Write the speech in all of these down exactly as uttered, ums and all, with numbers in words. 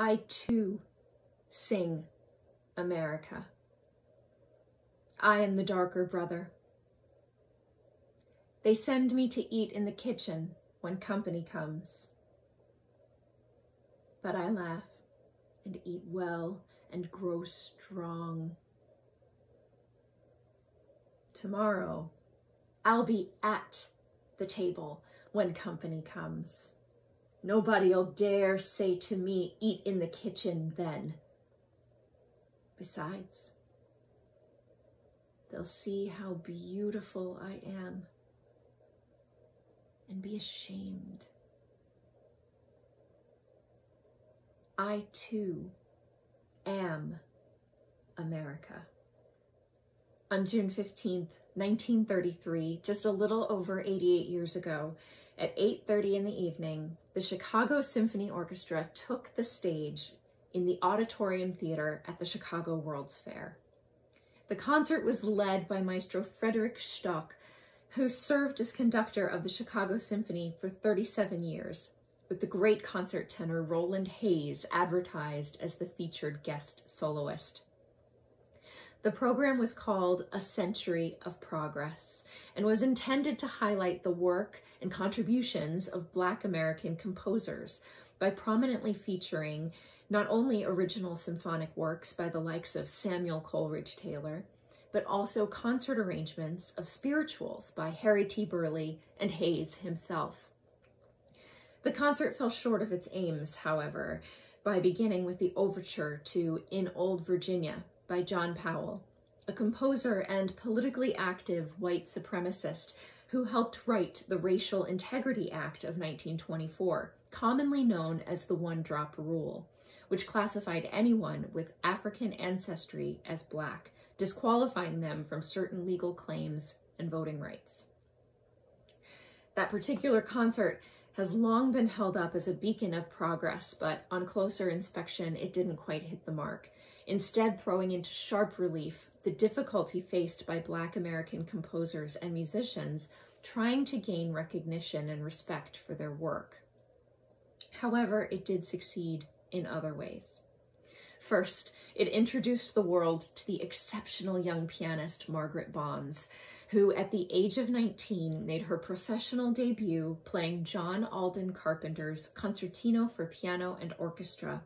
I too sing America. I am the darker brother. They send me to eat in the kitchen when company comes. But I laugh and eat well and grow strong. Tomorrow, I'll be at the table when company comes. Nobody'll dare say to me, eat in the kitchen then. Besides, they'll see how beautiful I am and be ashamed. I too am America. On June fifteenth, nineteen thirty-three, just a little over eighty-eight years ago, at eight thirty in the evening, the Chicago Symphony Orchestra took the stage in the Auditorium Theater at the Chicago World's Fair. The concert was led by Maestro Frederick Stock, who served as conductor of the Chicago Symphony for thirty-seven years, with the great concert tenor Roland Hayes advertised as the featured guest soloist. The program was called A Century of Progress and was intended to highlight the work and contributions of Black American composers by prominently featuring not only original symphonic works by the likes of Samuel Coleridge-Taylor, but also concert arrangements of spirituals by Harry T. Burleigh and Hayes himself. The concert fell short of its aims, however, by beginning with the overture to In Old Virginia by John Powell, a composer and politically active white supremacist who helped write the Racial Integrity Act of nineteen twenty-four, commonly known as the One Drop Rule, which classified anyone with African ancestry as Black, disqualifying them from certain legal claims and voting rights. That particular concert has long been held up as a beacon of progress, but on closer inspection, it didn't quite hit the mark, instead throwing into sharp relief the difficulty faced by Black American composers and musicians trying to gain recognition and respect for their work. However, it did succeed in other ways. First, it introduced the world to the exceptional young pianist Margaret Bonds, who at the age of nineteen made her professional debut playing John Alden Carpenter's Concertino for Piano and Orchestra.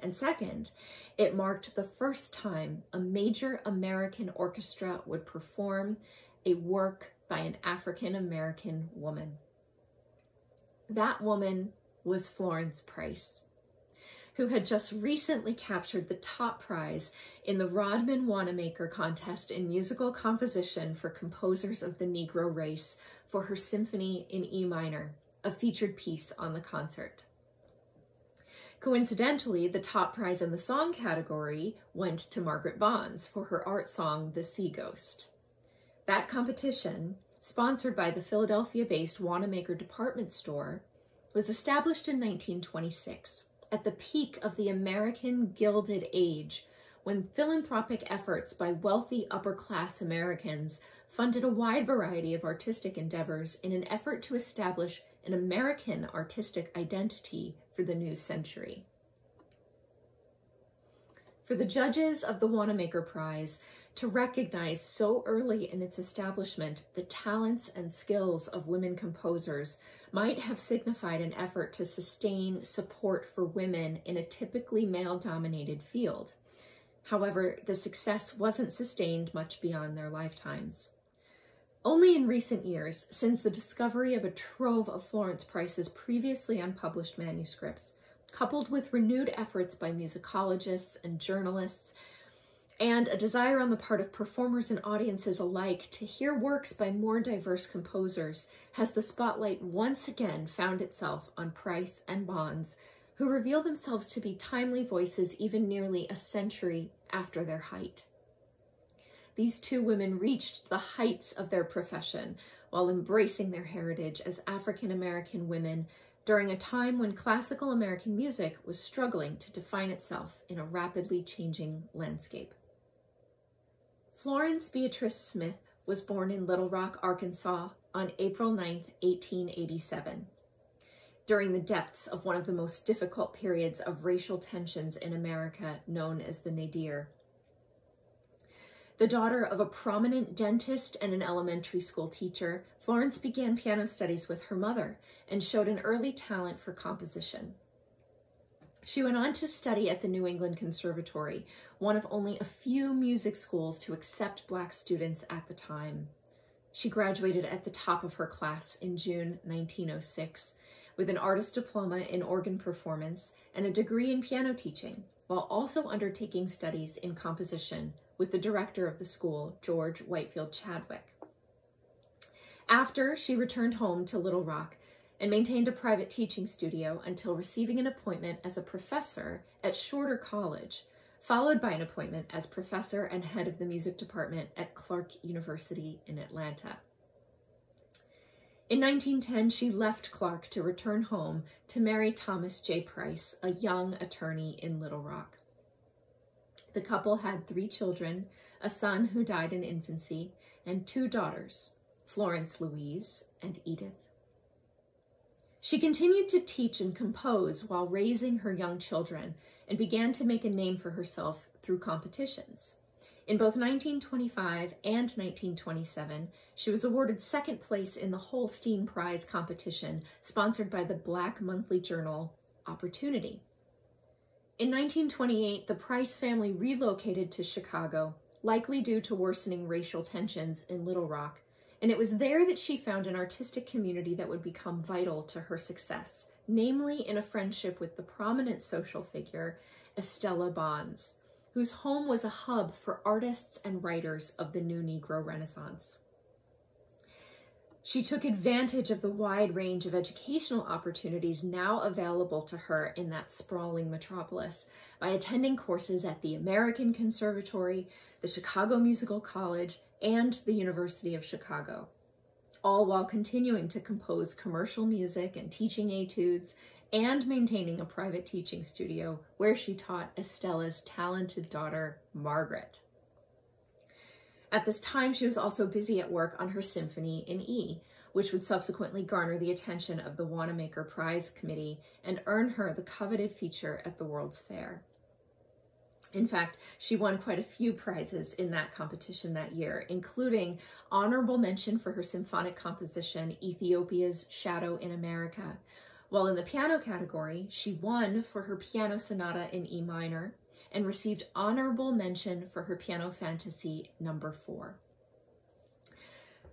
And second, it marked the first time a major American orchestra would perform a work by an African-American woman. That woman was Florence Price, who had just recently captured the top prize in the Rodman Wanamaker contest in musical composition for composers of the Negro race for her symphony in E minor, a featured piece on the concert. Coincidentally, the top prize in the song category went to Margaret Bonds for her art song, The Sea Ghost. That competition, sponsored by the Philadelphia-based Wanamaker department store, was established in nineteen twenty-six. At the peak of the American Gilded Age, when philanthropic efforts by wealthy upper-class Americans funded a wide variety of artistic endeavors in an effort to establish an American artistic identity for the new century. For the judges of the Wanamaker Prize to recognize so early in its establishment the talents and skills of women composers might have signified an effort to sustain support for women in a typically male-dominated field. However, the success wasn't sustained much beyond their lifetimes. Only in recent years, since the discovery of a trove of Florence Price's previously unpublished manuscripts, coupled with renewed efforts by musicologists and journalists, and a desire on the part of performers and audiences alike to hear works by more diverse composers, has the spotlight once again found itself on Price and Bonds, who reveal themselves to be timely voices even nearly a century after their height. These two women reached the heights of their profession while embracing their heritage as African-American women during a time when classical American music was struggling to define itself in a rapidly changing landscape. Florence Beatrice Smith was born in Little Rock, Arkansas on April ninth, eighteen eighty-seven. during the depths of one of the most difficult periods of racial tensions in America, known as the Nadir. The daughter of a prominent dentist and an elementary school teacher, Florence began piano studies with her mother and showed an early talent for composition. She went on to study at the New England Conservatory, one of only a few music schools to accept Black students at the time. She graduated at the top of her class in June nineteen oh six with an artist diploma in organ performance and a degree in piano teaching, while also undertaking studies in composition with the director of the school, George Whitefield Chadwick. After, she returned home to Little Rock and maintained a private teaching studio until receiving an appointment as a professor at Shorter College, followed by an appointment as professor and head of the music department at Clark University in Atlanta. In nineteen ten, she left Clark to return home to marry Thomas J. Price, a young attorney in Little Rock. The couple had three children, a son who died in infancy, and two daughters, Florence Louise and Edith. She continued to teach and compose while raising her young children and began to make a name for herself through competitions. In both nineteen twenty-five and nineteen twenty-seven, she was awarded second place in the Holstein Prize competition sponsored by the Black monthly journal Opportunity. In nineteen twenty-eight, the Price family relocated to Chicago, likely due to worsening racial tensions in Little Rock, and it was there that she found an artistic community that would become vital to her success, namely in a friendship with the prominent social figure, Estella Bonds, whose home was a hub for artists and writers of the New Negro Renaissance. She took advantage of the wide range of educational opportunities now available to her in that sprawling metropolis by attending courses at the American Conservatory, the Chicago Musical College, and the University of Chicago, all while continuing to compose commercial music and teaching etudes and maintaining a private teaching studio where she taught Estella's talented daughter, Margaret. At this time, she was also busy at work on her symphony in E, which would subsequently garner the attention of the Wanamaker Prize Committee and earn her the coveted feature at the World's Fair. In fact, she won quite a few prizes in that competition that year, including honorable mention for her symphonic composition, Ethiopia's Shadow in America, while in the piano category, she won for her piano sonata in E minor, and received honorable mention for her piano fantasy number four.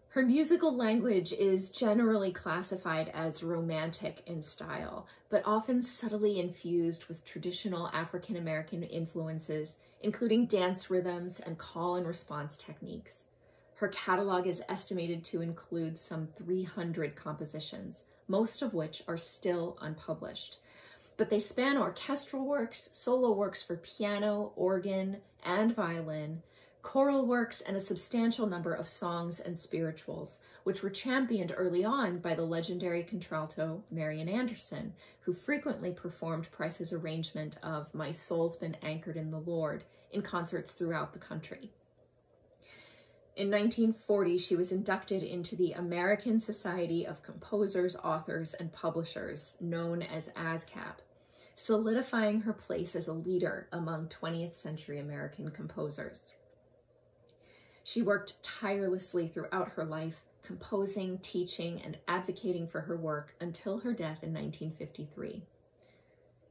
Her musical language is generally classified as romantic in style, but often subtly infused with traditional African-American influences, including dance rhythms and call and response techniques. Her catalog is estimated to include some three hundred compositions, most of which are still unpublished. But they span orchestral works, solo works for piano, organ, and violin, choral works, and a substantial number of songs and spirituals, which were championed early on by the legendary contralto Marian Anderson, who frequently performed Price's arrangement of My Soul's Been Anchored in the Lord in concerts throughout the country. In nineteen forty, she was inducted into the American Society of Composers, Authors, and Publishers, known as ASCAP, solidifying her place as a leader among twentieth century American composers. She worked tirelessly throughout her life, composing, teaching, and advocating for her work until her death in nineteen fifty-three.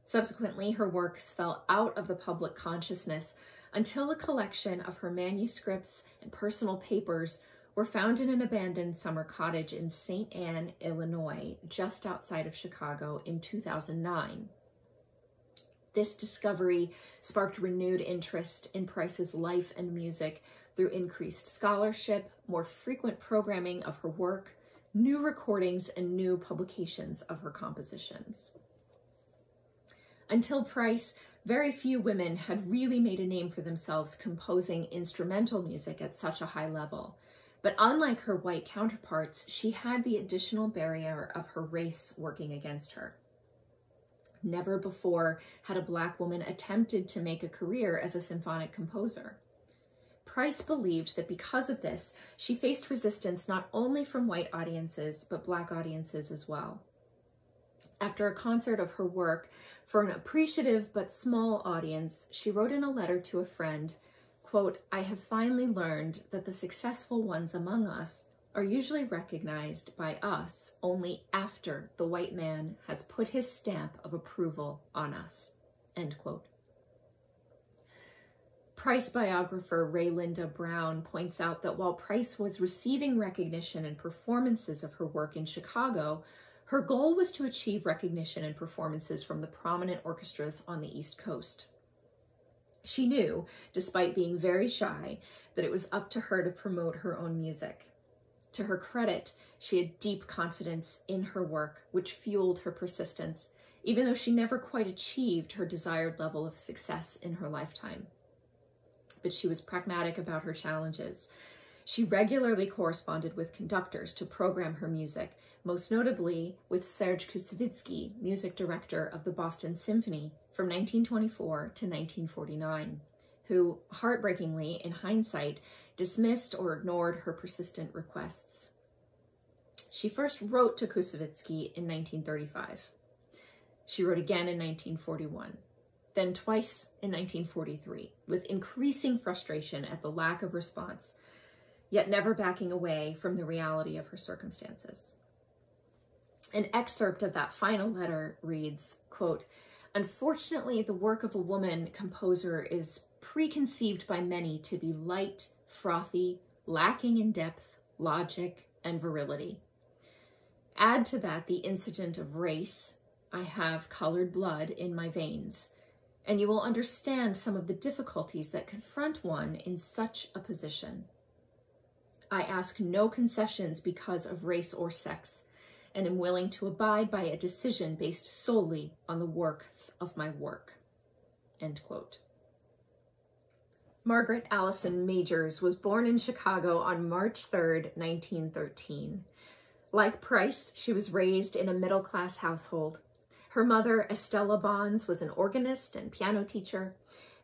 Subsequently, her works fell out of the public consciousness until a collection of her manuscripts and personal papers were found in an abandoned summer cottage in Saint Anne, Illinois, just outside of Chicago in two thousand nine. This discovery sparked renewed interest in Price's life and music through increased scholarship, more frequent programming of her work, new recordings, and new publications of her compositions. Until Price, very few women had really made a name for themselves composing instrumental music at such a high level, but unlike her white counterparts, she had the additional barrier of her race working against her. Never before had a Black woman attempted to make a career as a symphonic composer. Price believed that because of this, she faced resistance not only from white audiences, but Black audiences as well. After a concert of her work for an appreciative but small audience, she wrote in a letter to a friend, quote, "I have finally learned that the successful ones among us are usually recognized by us only after the white man has put his stamp of approval on us," end quote. Price biographer Ray Linda Brown points out that while Price was receiving recognition and performances of her work in Chicago, her goal was to achieve recognition and performances from the prominent orchestras on the East Coast. She knew, despite being very shy, that it was up to her to promote her own music. To her credit, she had deep confidence in her work, which fueled her persistence, even though she never quite achieved her desired level of success in her lifetime. But she was pragmatic about her challenges. She regularly corresponded with conductors to program her music, most notably with Serge Koussevitzky, music director of the Boston Symphony from nineteen twenty-four to nineteen forty-nine, who, heartbreakingly, in hindsight, dismissed or ignored her persistent requests. She first wrote to Koussevitzky in nineteen thirty-five. She wrote again in nineteen forty-one, then twice in nineteen forty-three, with increasing frustration at the lack of response, yet never backing away from the reality of her circumstances. An excerpt of that final letter reads, quote, "Unfortunately, the work of a woman composer is preconceived by many to be light, frothy, lacking in depth, logic, and virility. Add to that the incident of race, I have colored blood in my veins, and you will understand some of the difficulties that confront one in such a position. I ask no concessions because of race or sex, and am willing to abide by a decision based solely on the worth of my work," end quote. Margaret Allison Majors was born in Chicago on March third, nineteen thirteen. Like Price, she was raised in a middle-class household. Her mother, Estella Bonds, was an organist and piano teacher,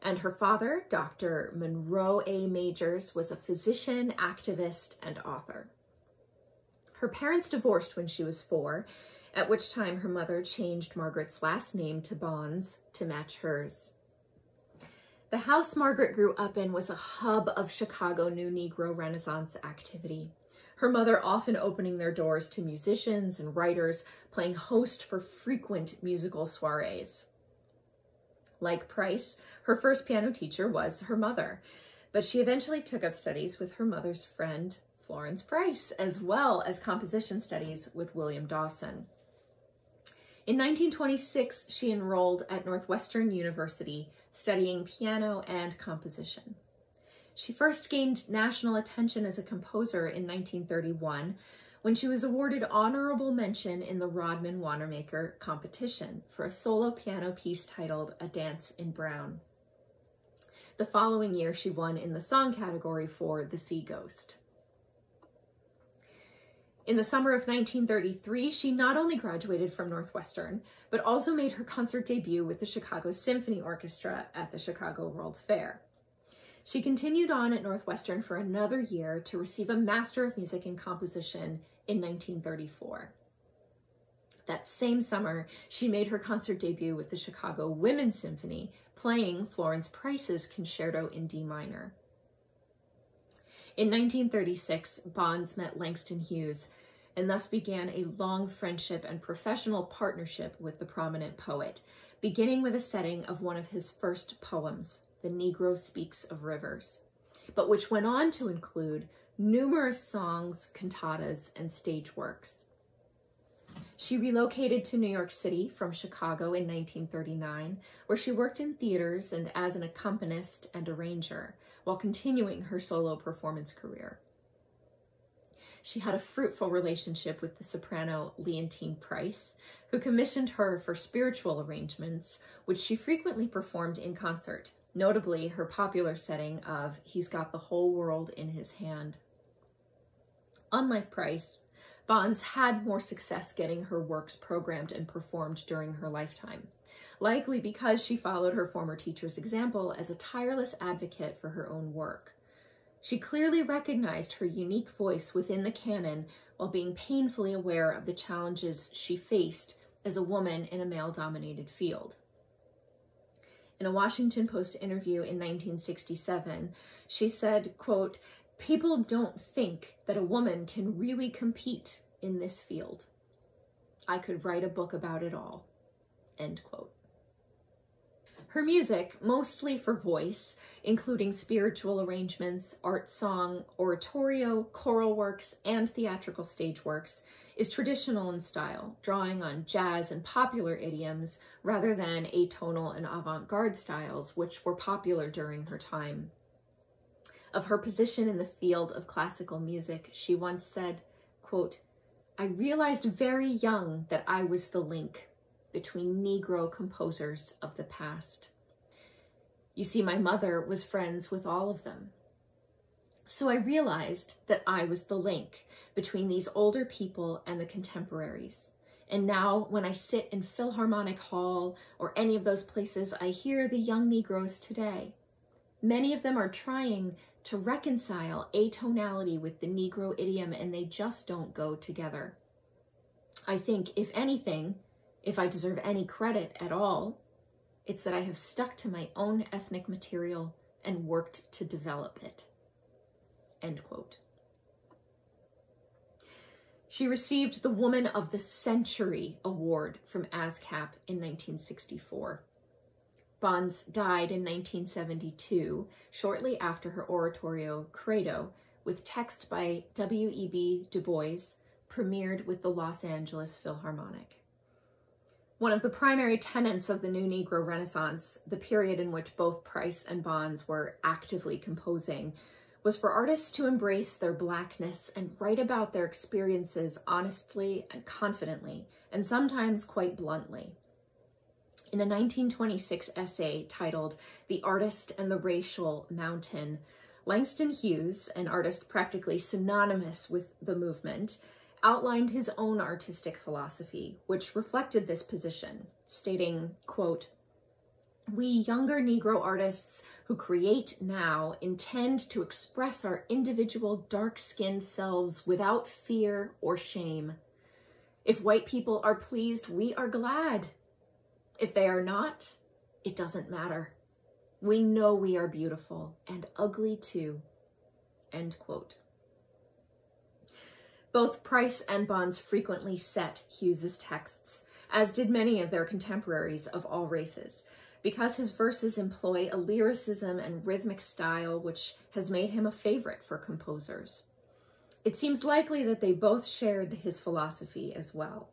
and her father, Doctor Monroe A. Majors, was a physician, activist, and author. Her parents divorced when she was four, at which time her mother changed Margaret's last name to Bonds to match hers. The house Margaret grew up in was a hub of Chicago New Negro Renaissance activity, her mother often opening their doors to musicians and writers, playing host for frequent musical soirees. Like Price, her first piano teacher was her mother, but she eventually took up studies with her mother's friend, Florence Price, as well as composition studies with William Dawson. In nineteen twenty-six, she enrolled at Northwestern University, studying piano and composition. She first gained national attention as a composer in nineteen thirty-one, when she was awarded honorable mention in the Rodman Wanamaker competition for a solo piano piece titled A Dance in Brown. The following year, she won in the song category for The Sea Ghost. In the summer of nineteen thirty-three, she not only graduated from Northwestern, but also made her concert debut with the Chicago Symphony Orchestra at the Chicago World's Fair. She continued on at Northwestern for another year to receive a Master of Music in Composition in nineteen thirty-four. That same summer, she made her concert debut with the Chicago Women's Symphony, playing Florence Price's Concerto in D minor. In nineteen thirty-six, Bonds met Langston Hughes and thus began a long friendship and professional partnership with the prominent poet, beginning with a setting of one of his first poems, The Negro Speaks of Rivers, but which went on to include numerous songs, cantatas, and stage works. She relocated to New York City from Chicago in nineteen thirty-nine, where she worked in theaters and as an accompanist and arranger, while continuing her solo performance career. She had a fruitful relationship with the soprano Leontine Price, who commissioned her for spiritual arrangements, which she frequently performed in concert, notably her popular setting of He's Got the Whole World in His Hand. Unlike Price, Bonds had more success getting her works programmed and performed during her lifetime, likely because she followed her former teacher's example as a tireless advocate for her own work. She clearly recognized her unique voice within the canon while being painfully aware of the challenges she faced as a woman in a male-dominated field. In a Washington Post interview in nineteen sixty-seven, she said, quote, "People don't think that a woman can really compete in this field. I could write a book about it all," end quote. Her music, mostly for voice, including spiritual arrangements, art song, oratorio, choral works, and theatrical stage works, is traditional in style, drawing on jazz and popular idioms rather than atonal and avant-garde styles, which were popular during her time. Of her position in the field of classical music, she once said, quote, "I realized very young that I was the link between Negro composers of the past. You see, my mother was friends with all of them. So I realized that I was the link between these older people and the contemporaries. And now when I sit in Philharmonic Hall or any of those places, I hear the young Negroes today. Many of them are trying to reconcile atonality with the Negro idiom, and they just don't go together. I think, if anything, if I deserve any credit at all, it's that I have stuck to my own ethnic material and worked to develop it," end quote. She received the Woman of the Century Award from ASCAP in nineteen sixty-four. Bonds died in nineteen seventy-two, shortly after her oratorio, Credo, with text by W E B Du Bois, premiered with the Los Angeles Philharmonic. One of the primary tenets of the New Negro Renaissance, the period in which both Price and Bonds were actively composing, was for artists to embrace their blackness and write about their experiences honestly and confidently, and sometimes quite bluntly. In a nineteen twenty-six essay titled "The Artist and the Racial Mountain," Langston Hughes, an artist practically synonymous with the movement, outlined his own artistic philosophy, which reflected this position, stating, quote, "We younger Negro artists who create now intend to express our individual dark-skinned selves without fear or shame. If white people are pleased, we are glad. If they are not, it doesn't matter. We know we are beautiful and ugly too," end quote. Both Price and Bonds frequently set Hughes's texts, as did many of their contemporaries of all races, because his verses employ a lyricism and rhythmic style which has made him a favorite for composers. It seems likely that they both shared his philosophy as well,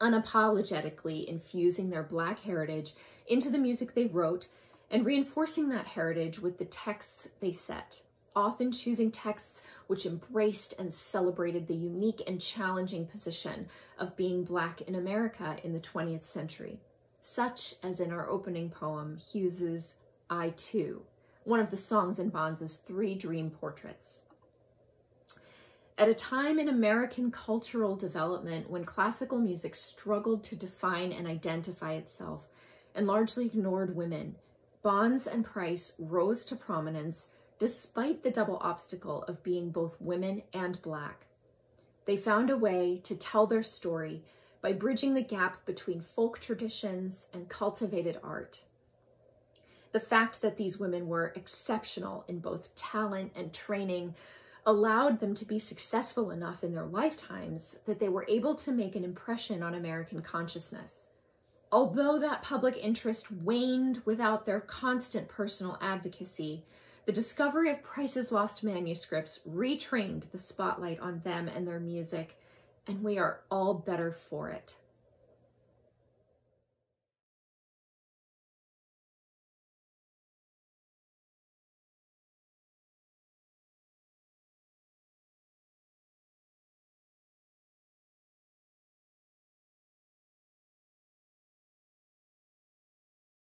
unapologetically infusing their Black heritage into the music they wrote and reinforcing that heritage with the texts they set, often choosing texts which embraced and celebrated the unique and challenging position of being Black in America in the twentieth century, such as in our opening poem, Hughes's "I Too," one of the songs in Bonds' three dream portraits. At a time in American cultural development when classical music struggled to define and identify itself and largely ignored women, Bonds and Price rose to prominence despite the double obstacle of being both women and Black. They found a way to tell their story by bridging the gap between folk traditions and cultivated art. The fact that these women were exceptional in both talent and training allowed them to be successful enough in their lifetimes that they were able to make an impression on American consciousness. Although that public interest waned without their constant personal advocacy, the discovery of Price's lost manuscripts retrained the spotlight on them and their music, and we are all better for it.